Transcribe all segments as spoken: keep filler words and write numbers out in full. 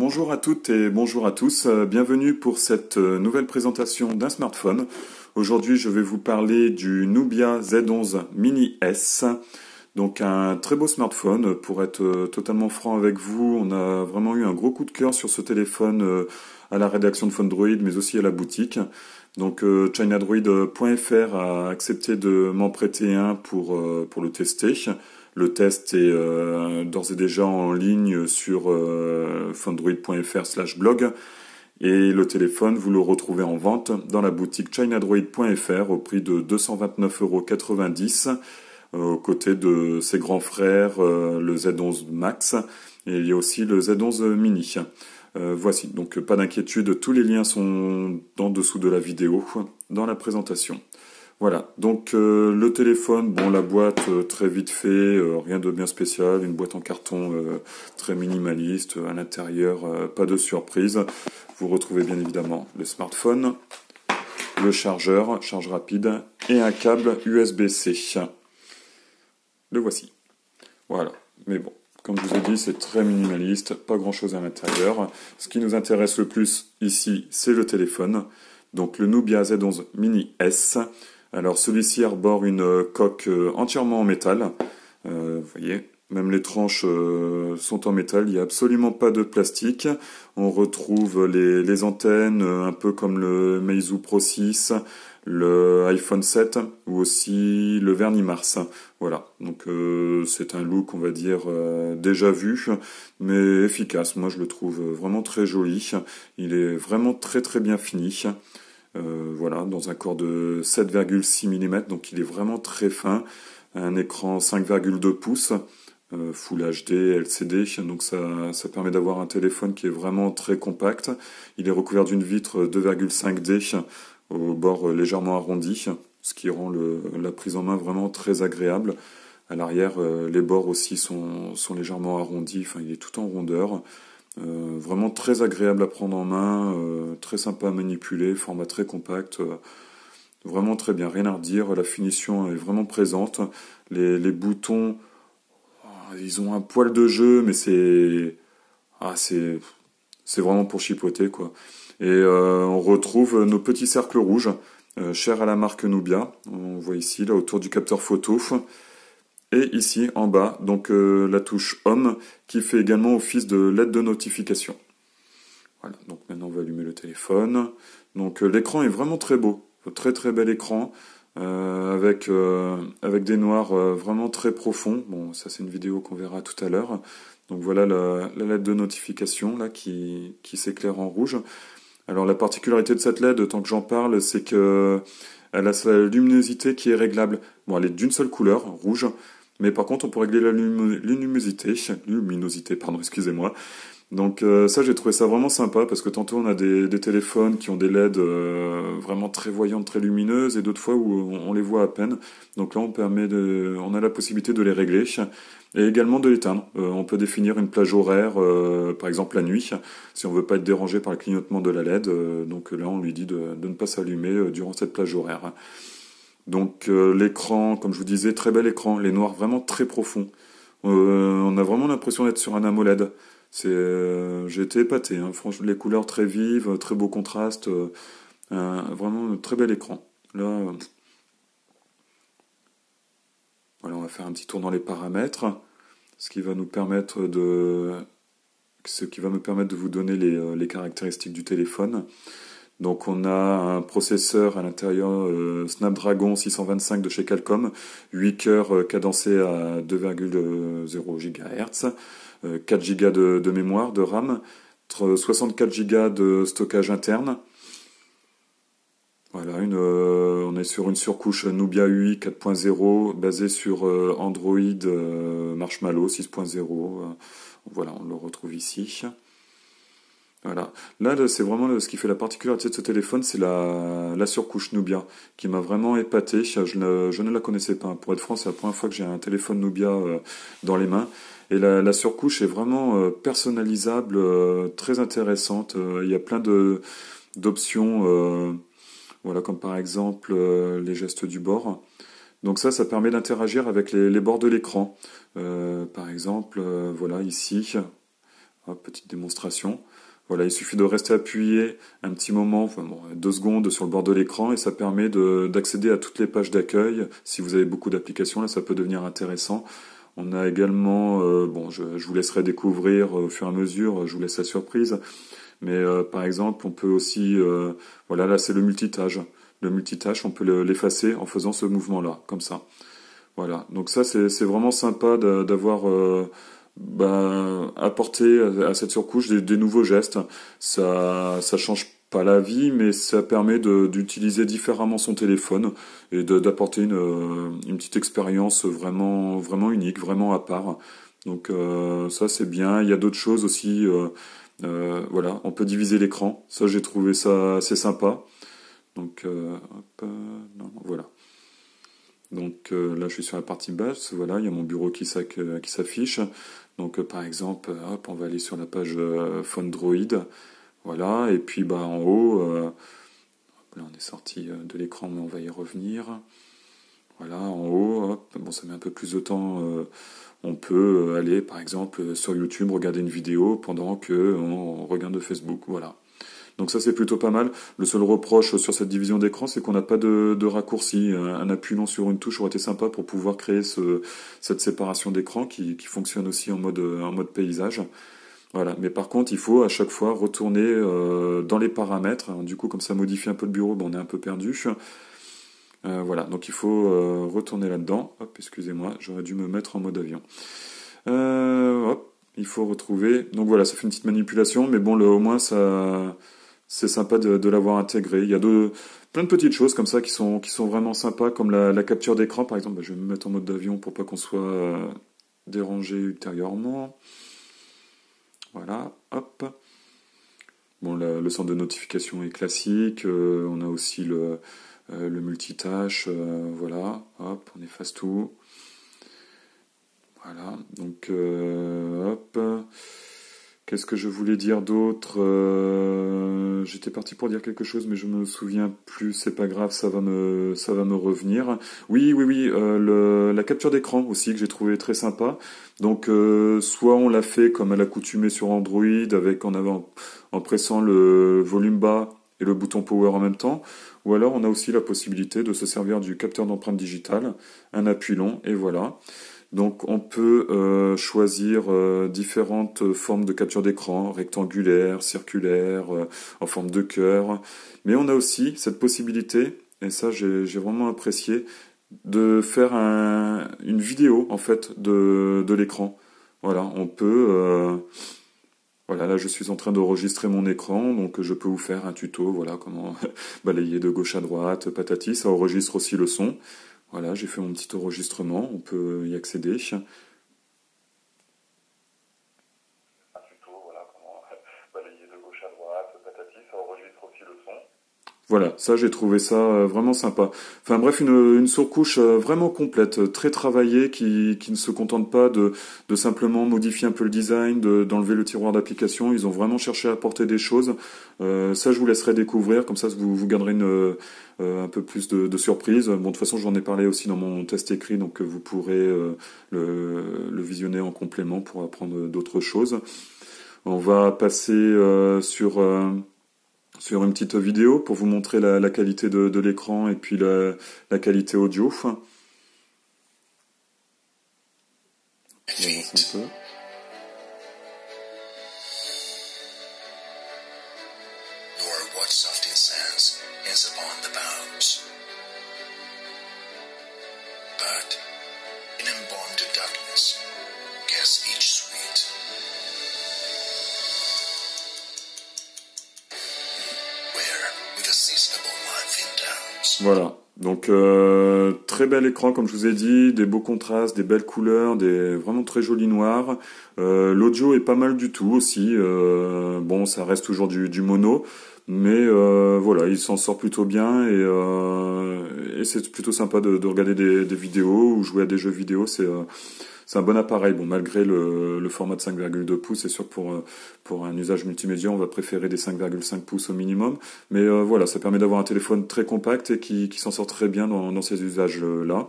Bonjour à toutes et bonjour à tous, bienvenue pour cette nouvelle présentation d'un smartphone. Aujourd'hui je vais vous parler du Nubia Z onze Mini S, donc un très beau smartphone. Pour être totalement franc avec vous, on a vraiment eu un gros coup de cœur sur ce téléphone à la rédaction de PhoneDroid mais aussi à la boutique. Donc Chinadroid point F R a accepté de m'en prêter un pour, pour le tester. Le test est euh, d'ores et déjà en ligne sur euh, phone droid point F R slash blog et le téléphone, vous le retrouvez en vente dans la boutique Chinadroid point F R au prix de deux cent vingt-neuf euros quatre-vingt-dix aux côtés de ses grands frères, euh, le Z onze Max, et il y a aussi le Z onze Mini. Euh, voici, donc pas d'inquiétude, tous les liens sont en dessous de la vidéo, dans la présentation. Voilà, donc euh, le téléphone, bon, la boîte euh, très vite fait, euh, rien de bien spécial, une boîte en carton euh, très minimaliste, à l'intérieur euh, pas de surprise. Vous retrouvez bien évidemment le smartphone, le chargeur, charge rapide et un câble U S B C. Le voici. Voilà, mais bon, comme je vous ai dit, c'est très minimaliste, pas grand chose à l'intérieur. Ce qui nous intéresse le plus ici, c'est le téléphone, donc le Nubia Z onze Mini S. Alors celui-ci arbore une coque entièrement en métal, euh, vous voyez, même les tranches euh, sont en métal, il n'y a absolument pas de plastique. On retrouve les, les antennes, un peu comme le Meizu Pro six, le iPhone sept ou aussi le vernis Mars. Voilà, donc euh, c'est un look, on va dire, euh, déjà vu, mais efficace. Moi je le trouve vraiment très joli, il est vraiment très très bien fini. Euh, voilà, dans un corps de sept virgule six millimètres, donc il est vraiment très fin. Un écran cinq virgule deux pouces, euh, Full H D, L C D, donc ça, ça permet d'avoir un téléphone qui est vraiment très compact. Il est recouvert d'une vitre deux virgule cinq D au bord légèrement arrondi, ce qui rend le, la prise en main vraiment très agréable. À l'arrière, euh, les bords aussi sont, sont légèrement arrondis, enfin il est tout en rondeur. Euh, vraiment très agréable à prendre en main, euh, très sympa à manipuler, format très compact, euh, vraiment très bien, rien à redire, la finition est vraiment présente, les, les boutons, oh, ils ont un poil de jeu, mais c'est ah, c'est vraiment pour chipoter, quoi. Et euh, on retrouve nos petits cercles rouges, euh, chers à la marque Nubia, on voit ici, là, autour du capteur photo. Et ici, en bas, donc euh, la touche Home, qui fait également office de L E D de notification. Voilà, donc maintenant on va allumer le téléphone. Donc euh, l'écran est vraiment très beau, très très bel écran, euh, avec, euh, avec des noirs euh, vraiment très profonds. Bon, ça c'est une vidéo qu'on verra tout à l'heure. Donc voilà la, la L E D de notification, là, qui, qui s'éclaire en rouge. Alors la particularité de cette L E D, tant que j'en parle, c'est que elle a sa luminosité qui est réglable. Bon, elle est d'une seule couleur, rouge. Mais par contre, on peut régler la luminosité, luminosité, pardon, excusez-moi. Donc euh, ça, j'ai trouvé ça vraiment sympa, parce que tantôt, on a des, des téléphones qui ont des L E D euh, vraiment très voyantes, très lumineuses, et d'autres fois où on, on les voit à peine. Donc là, on, permet de, on a la possibilité de les régler, et également de l'éteindre. Euh, on peut définir une plage horaire, euh, par exemple la nuit, si on veut pas être dérangé par le clignotement de la L E D. Euh, donc là, on lui dit de, de ne pas s'allumer durant cette plage horaire. Donc euh, l'écran, comme je vous disais, très bel écran, les noirs vraiment très profonds. Euh, on a vraiment l'impression d'être sur un AMOLED. Euh, J'ai été épaté, hein. Franchement, les couleurs très vives, très beau contraste, euh, euh, vraiment un très bel écran. Là, euh... voilà, on va faire un petit tour dans les paramètres, ce qui va nous permettre de, ce qui va me permettre de vous donner les, les caractéristiques du téléphone. Donc on a un processeur à l'intérieur euh, Snapdragon six cent vingt-cinq de chez Qualcomm, huit cœurs euh, cadencés à deux virgule zéro gigahertz, euh, quatre giga de, de mémoire, de RAM, soixante-quatre giga de stockage interne. Voilà, une, euh, on est sur une surcouche Nubia U I quatre point zéro basée sur euh, Android euh, Marshmallow six point zéro. Euh, voilà, on le retrouve ici. Voilà. Là, c'est vraiment ce qui fait la particularité de ce téléphone, c'est la, la surcouche Nubia, qui m'a vraiment épaté. Je ne, je ne la connaissais pas. Pour être franc, c'est la première fois que j'ai un téléphone Nubia dans les mains. Et la, la surcouche est vraiment personnalisable, très intéressante. Il y a plein de d'options, voilà, comme par exemple les gestes du bord. Donc ça, ça permet d'interagir avec les, les bords de l'écran. Euh, par exemple, voilà, ici... Hop, petite démonstration. Voilà, il suffit de rester appuyé un petit moment, enfin bon, deux secondes sur le bord de l'écran, et ça permet d'accéder à toutes les pages d'accueil. Si vous avez beaucoup d'applications, là, ça peut devenir intéressant. On a également, euh, bon, je, je vous laisserai découvrir euh, au fur et à mesure, je vous laisse la surprise. Mais euh, par exemple, on peut aussi, euh, voilà, là, c'est le multitâche. Le multitâche, on peut l'effacer en faisant ce mouvement-là, comme ça. Voilà, donc ça, c'est vraiment sympa d'avoir... Euh, Bah, apporter à cette surcouche des, des nouveaux gestes. Ça ça change pas la vie, mais ça permet d'utiliser différemment son téléphone et d'apporter une, une petite expérience vraiment, vraiment unique, vraiment à part. Donc euh, ça c'est bien. Il y a d'autres choses aussi. Euh, euh, voilà, on peut diviser l'écran. Ça, j'ai trouvé ça assez sympa. Donc euh, hop, euh, non, voilà. Donc euh, là, je suis sur la partie basse, voilà, il y a mon bureau qui s'affiche. Donc euh, par exemple, hop, on va aller sur la page euh, PhoneDroid, voilà, et puis bah, en haut, euh, hop, là on est sorti de l'écran, mais on va y revenir. Voilà, en haut, hop, bon, ça met un peu plus de temps, euh, on peut aller par exemple sur YouTube, regarder une vidéo pendant qu'on regarde Facebook, voilà. Donc ça c'est plutôt pas mal. Le seul reproche sur cette division d'écran, c'est qu'on n'a pas de, de raccourci. Un appui long sur une touche aurait été sympa pour pouvoir créer ce, cette séparation d'écran qui, qui fonctionne aussi en mode, en mode paysage. Voilà. Mais par contre, il faut à chaque fois retourner euh, dans les paramètres. Du coup, comme ça modifie un peu le bureau, ben, on est un peu perdu. Euh, voilà, donc il faut euh, retourner là-dedans. Hop, excusez-moi, j'aurais dû me mettre en mode avion. Euh, hop, il faut retrouver... Donc voilà, ça fait une petite manipulation, mais bon, le, au moins ça... C'est sympa de, de l'avoir intégré. Il y a de, plein de petites choses comme ça qui sont, qui sont vraiment sympas, comme la, la capture d'écran, par exemple. Je vais me mettre en mode d'avion pour pas qu'on soit euh, dérangé ultérieurement. Voilà, hop. Bon, la, le centre de notification est classique. Euh, on a aussi le, euh, le multitâche. Euh, voilà, hop, on efface tout. Voilà, donc euh, hop... Qu'est-ce que je voulais dire d'autre? euh, J'étais parti pour dire quelque chose, mais je me souviens plus. C'est pas grave, ça va me, ça va me revenir. Oui, oui, oui. Euh, le, la capture d'écran aussi que j'ai trouvé très sympa. Donc, euh, soit on l'a fait comme à l'accoutumée sur Android, avec en avant, en pressant le volume bas et le bouton power en même temps, ou alors on a aussi la possibilité de se servir du capteur d'empreinte digitale, un appui long, et voilà. Donc on peut euh, choisir euh, différentes formes de capture d'écran, rectangulaire, circulaire, euh, en forme de cœur. Mais on a aussi cette possibilité, et ça j'ai vraiment apprécié, de faire un, une vidéo en fait de, de l'écran. Voilà, on peut... Euh, voilà, là je suis en train d'enregistrer mon écran, donc je peux vous faire un tuto, voilà, comment balayer de gauche à droite, patati, ça enregistre aussi le son. Voilà, j'ai fait mon petit enregistrement, on peut y accéder. Un tuto, voilà, comment balayer de gauche à droite, patati, ça enregistre aussi le son. Voilà, ça j'ai trouvé ça vraiment sympa. Enfin bref, une, une surcouche vraiment complète, très travaillée, qui, qui ne se contente pas de, de simplement modifier un peu le design, d'enlever de, le tiroir d'application. Ils ont vraiment cherché à apporter des choses. Euh, ça je vous laisserai découvrir, comme ça vous, vous garderez une... Euh, un peu plus de, de surprises. Bon, de toute façon, j'en ai parlé aussi dans mon test écrit, donc vous pourrez euh, le, le visionner en complément pour apprendre d'autres choses. On va passer euh, sur, euh, sur une petite vidéo pour vous montrer la, la qualité de, de l'écran et puis la, la qualité audio. On va avancer un peu. Voilà, donc euh, très bel écran comme je vous ai dit, des beaux contrastes, des belles couleurs, des vraiment très jolis noirs. Euh, l'audio est pas mal du tout aussi, euh, bon ça reste toujours du, du mono, mais euh, voilà, il s'en sort plutôt bien et, euh, et c'est plutôt sympa de, de regarder des, des vidéos ou jouer à des jeux vidéo, c'est euh, c'est un bon appareil. Bon, malgré le, le format de cinq virgule deux pouces, c'est sûr que pour, pour un usage multimédia, on va préférer des cinq virgule cinq pouces au minimum. Mais euh, voilà, ça permet d'avoir un téléphone très compact et qui, qui s'en sort très bien dans, dans ces usages-là.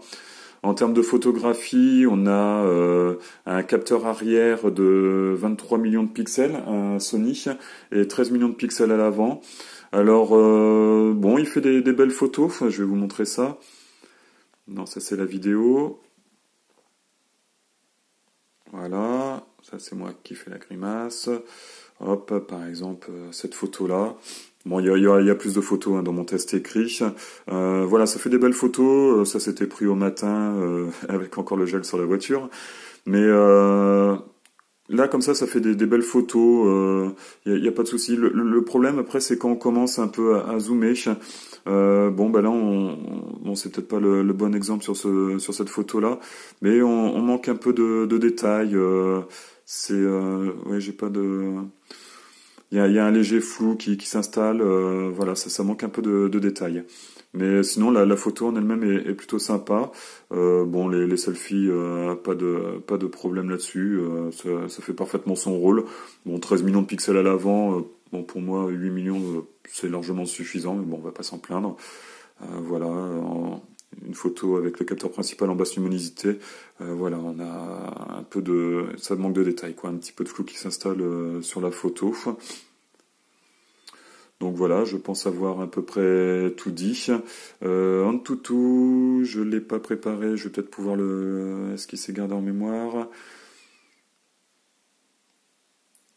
En termes de photographie, on a euh, un capteur arrière de vingt-trois millions de pixels, un Sony, et treize millions de pixels à l'avant. Alors, euh, bon, il fait des, des belles photos, je vais vous montrer ça. Non, ça c'est la vidéo. Voilà, ça c'est moi qui fais la grimace. Hop, par exemple, cette photo-là. Bon, il y a, y, a, y a plus de photos hein, dans mon test écrit. Euh, voilà, ça fait des belles photos. Ça s'était pris au matin euh, avec encore le gel sur la voiture. Mais euh, là, comme ça, ça fait des, des belles photos. Il euh, n'y a, a pas de souci. Le, le problème, après, c'est quand on commence un peu à, à zoomer. Euh, bon, ben là, on, on c'est peut-être pas le, le bon exemple sur, ce, sur cette photo-là. Mais on, on manque un peu de, de détails. Euh, c'est... Euh, ouais, j'ai pas de... Il y, y a un léger flou qui, qui s'installe, euh, voilà, ça, ça manque un peu de, de détails. Mais sinon, la, la photo en elle-même est, est plutôt sympa. Euh, bon, les, les selfies, euh, pas de pas de problème là-dessus, euh, ça, ça fait parfaitement son rôle. Bon, treize millions de pixels à l'avant, euh, bon pour moi, huit millions, euh, c'est largement suffisant, mais bon, on va pas s'en plaindre. Euh, voilà, en, une photo avec le capteur principal en basse luminosité, euh, voilà, on a un peu de... ça manque de détails, quoi, un petit peu de flou qui s'installe euh, sur la photo. Donc voilà, je pense avoir à peu près tout dit. Euh, Antutu, je ne l'ai pas préparé, je vais peut-être pouvoir le... Est-ce qu'il s'est gardé en mémoire ?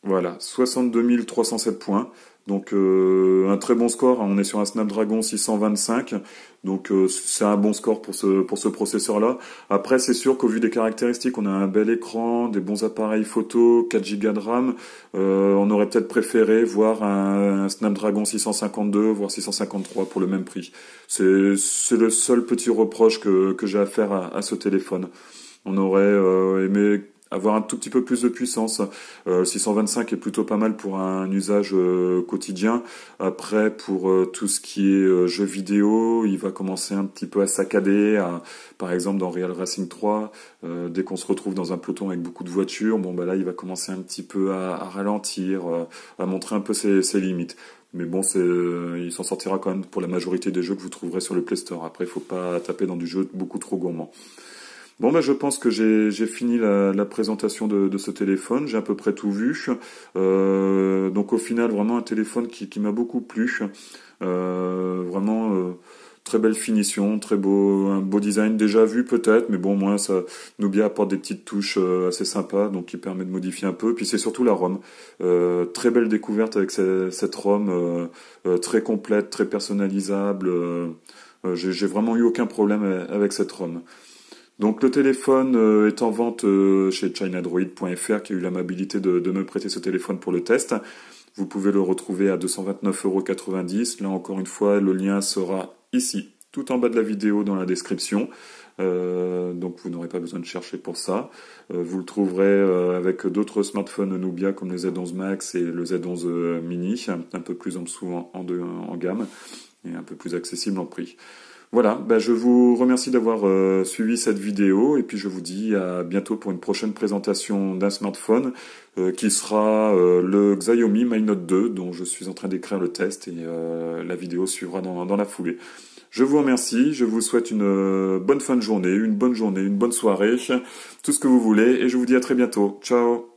Voilà, soixante-deux mille trois cent sept points. Donc euh, un très bon score, on est sur un Snapdragon six cent vingt-cinq, donc euh, c'est un bon score pour ce, pour ce processeur-là. Après c'est sûr qu'au vu des caractéristiques, on a un bel écran, des bons appareils photo, quatre gigas de RAM, euh, on aurait peut-être préféré voir un, un Snapdragon six cent cinquante-deux, voire six cent cinquante-trois pour le même prix. C'est c'est le seul petit reproche que, que j'ai à faire à, à ce téléphone. On aurait euh, aimé... avoir un tout petit peu plus de puissance. Euh, six cent vingt-cinq est plutôt pas mal pour un usage euh, quotidien. Après, pour euh, tout ce qui est euh, jeux vidéo, il va commencer un petit peu à saccader. À, par exemple, dans Real Racing trois, euh, dès qu'on se retrouve dans un peloton avec beaucoup de voitures, bon bah là, il va commencer un petit peu à, à ralentir, euh, à montrer un peu ses, ses limites. Mais bon, c'est, euh, il s'en sortira quand même pour la majorité des jeux que vous trouverez sur le Play Store. Après, il ne faut pas taper dans du jeu beaucoup trop gourmand. Bon ben je pense que j'ai fini la, la présentation de, de ce téléphone, j'ai à peu près tout vu, euh, donc au final vraiment un téléphone qui, qui m'a beaucoup plu, euh, vraiment euh, très belle finition, très beau, un beau design déjà vu peut-être, mais bon au moins ça, Nubia apporte des petites touches euh, assez sympas, donc qui permet de modifier un peu, puis c'est surtout la ROM, euh, très belle découverte avec cette, cette ROM, euh, euh, très complète, très personnalisable, euh, euh, j'ai vraiment eu aucun problème avec cette ROM. Donc le téléphone est en vente chez Chinadroid point F R qui a eu l'amabilité de, de me prêter ce téléphone pour le test. Vous pouvez le retrouver à deux cent vingt-neuf euros quatre-vingt-dix. Là encore une fois, le lien sera ici, tout en bas de la vidéo dans la description. Euh, donc vous n'aurez pas besoin de chercher pour ça. Euh, vous le trouverez euh, avec d'autres smartphones Nubia comme le Z onze Max et le Z onze Mini, un peu plus en dessous en, en, de, en gamme et un peu plus accessible en prix. Voilà, ben je vous remercie d'avoir euh, suivi cette vidéo et puis je vous dis à bientôt pour une prochaine présentation d'un smartphone euh, qui sera euh, le Xiaomi Mi Note deux dont je suis en train d'écrire le test et euh, la vidéo suivra dans, dans la foulée. Je vous remercie, je vous souhaite une euh, bonne fin de journée, une bonne journée, une bonne soirée, tout ce que vous voulez et je vous dis à très bientôt. Ciao!